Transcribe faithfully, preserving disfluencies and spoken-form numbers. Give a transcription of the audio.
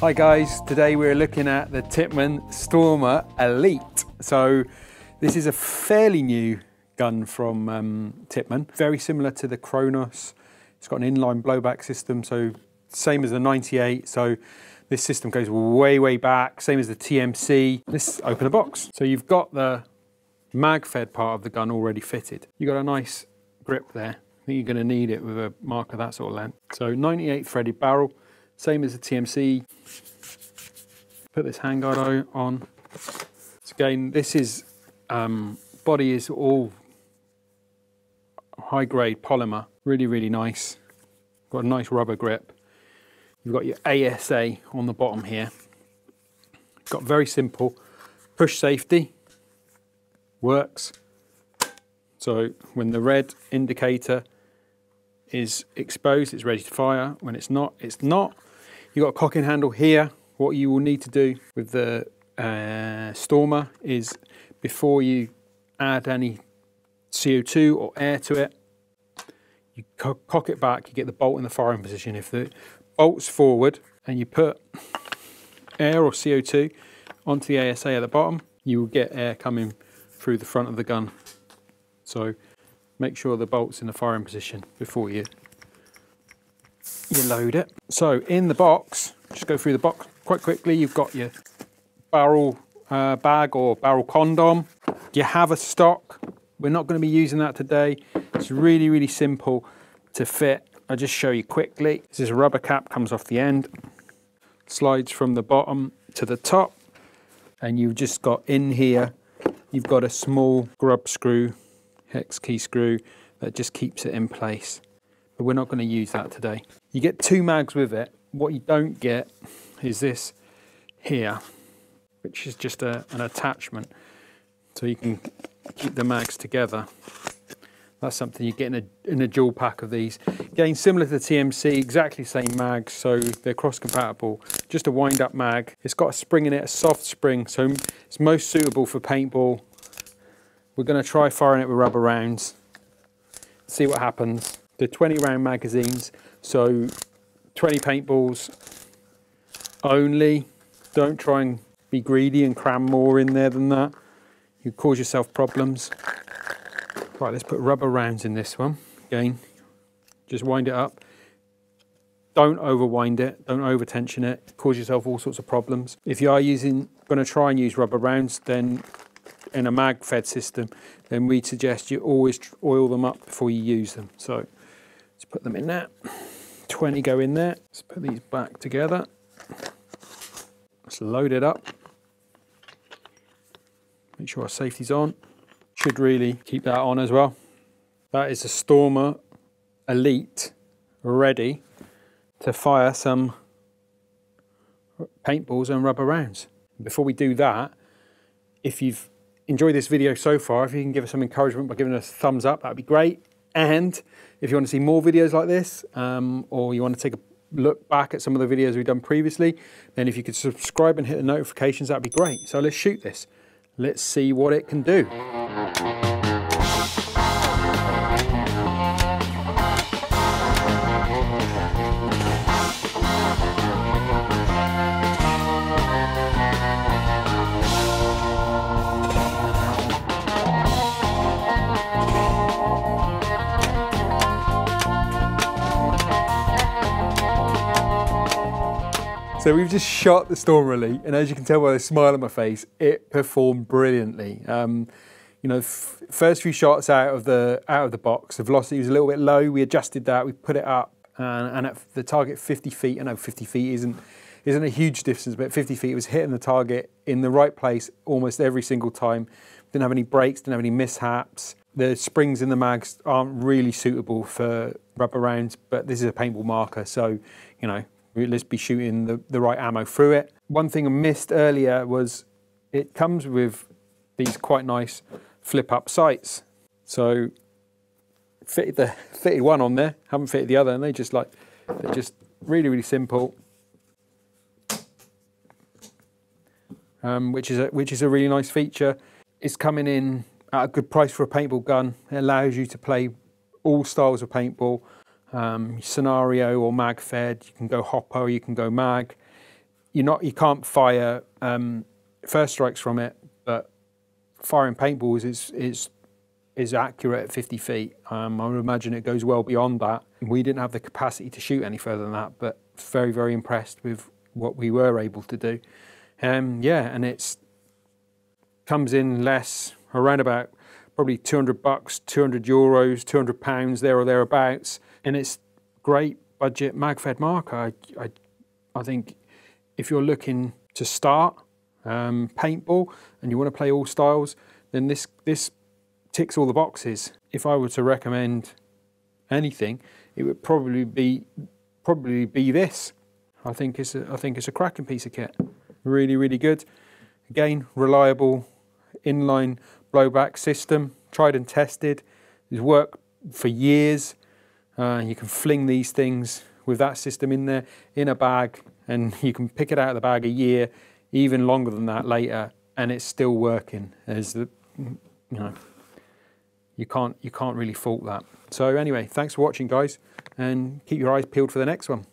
Hi guys, today we're looking at the Tippmann Stormer Elite. So this is a fairly new gun from um, Tippmann, very similar to the Kronos. It's got an inline blowback system, so same as the ninety-eight. So this system goes way, way back, same as the T M C. Let's open the box. So you've got the mag-fed part of the gun already fitted. You've got a nice grip there. I think you're gonna need it with a marker that sort of length. So ninety-eight threaded barrel. Same as the T M C. Put this handguard on. So again, this is, um, body is all high grade polymer. Really, really nice. Got a nice rubber grip. You've got your A S A on the bottom here. Got very simple push safety. Works. So when the red indicator is exposed, it's ready to fire. When it's not, it's not. You've got a cocking handle here. What you will need to do with the uh, Stormer is, before you add any C O two or air to it, you co cock it back, you get the bolt in the firing position. If the bolt's forward and you put air or C O two onto the A S A at the bottom, you will get air coming through the front of the gun. So make sure the bolt's in the firing position before you, you load it. So in the box, just go through the box quite quickly, you've got your barrel uh, bag or barrel condom. You have a stock. We're not gonna be using that today. It's really, really simple to fit. I'll just show you quickly. This is a rubber cap, comes off the end, slides from the bottom to the top, and you've just got in here, you've got a small grub screw, hex key screw, that just keeps it in place. But we're not going to use that today. You get two mags with it. What you don't get is this here, which is just a, an attachment, so you can keep the mags together. That's something you get in a, in a dual pack of these. Again, similar to the T M C, exactly same mags, so they're cross-compatible. Just a wind-up mag. It's got a spring in it, a soft spring, so it's most suitable for paintball. We're going to try firing it with rubber rounds, see what happens. They're twenty round magazines, so twenty paintballs only. Don't try and be greedy and cram more in there than that. You cause yourself problems. Right, let's put rubber rounds in this one. Again, just wind it up. Don't overwind it, don't over tension it, cause yourself all sorts of problems. If you are using, going to try and use rubber rounds, then in a mag fed system, then we suggest you always oil them up before you use them. So let's put them in there. twenty go in there. Let's put these back together. Let's load it up. Make sure our safety's on. Should really keep that on as well. That is the Stormer Elite, ready to fire some paintballs and rubber rounds. Before we do that, if you've enjoyed this video so far, if you can give us some encouragement by giving us a thumbs up, that'd be great. And if you want to see more videos like this, um, or you want to take a look back at some of the videos we've done previously, then if you could subscribe and hit the notifications, that'd be great. So let's shoot this. Let's see what it can do. So we've just shot the Stormer Elite, and as you can tell by the smile on my face, it performed brilliantly. Um, you know, f first few shots out of the out of the box, the velocity was a little bit low. We adjusted that, we put it up, and, and at the target fifty feet. I know fifty feet isn't isn't a huge distance, but fifty feet, it was hitting the target in the right place almost every single time. Didn't have any breaks, didn't have any mishaps. The springs in the mags aren't really suitable for rubber rounds, but this is a paintball marker, so you know. Let's be shooting the, the right ammo through it. One thing I missed earlier was it comes with these quite nice flip-up sights. So fitted the fitted one on there, haven't fitted the other, and they just like they're just really really simple, um, which is a, which is a really nice feature. It's coming in at a good price for a paintball gun. It allows you to play all styles of paintball. Um, scenario or mag fed, you can go hopper, you can go mag. you're not, you can't fire um, first strikes from it, but firing paintballs is is is accurate at fifty feet. Um, I would imagine it goes well beyond that. We didn't have the capacity to shoot any further than that, but very, very impressed with what we were able to do. Um, yeah, and it's comes in less, around about probably two hundred bucks, two hundred euros, two hundred pounds, there or thereabouts. And it's great budget mag-fed marker. I, I, I think if you're looking to start um, paintball and you want to play all styles, then this, this ticks all the boxes. If I were to recommend anything, it would probably be probably be this. I think it's a, I think it's a cracking piece of kit. Really, really good. Again, reliable inline blowback system, tried and tested. It's worked for years. Uh, you can fling these things with that system in there, in a bag, and you can pick it out of the bag a year, even longer than that later, and it's still working. As the, you know, you can't you can't really fault that. So anyway, thanks for watching, guys, and keep your eyes peeled for the next one.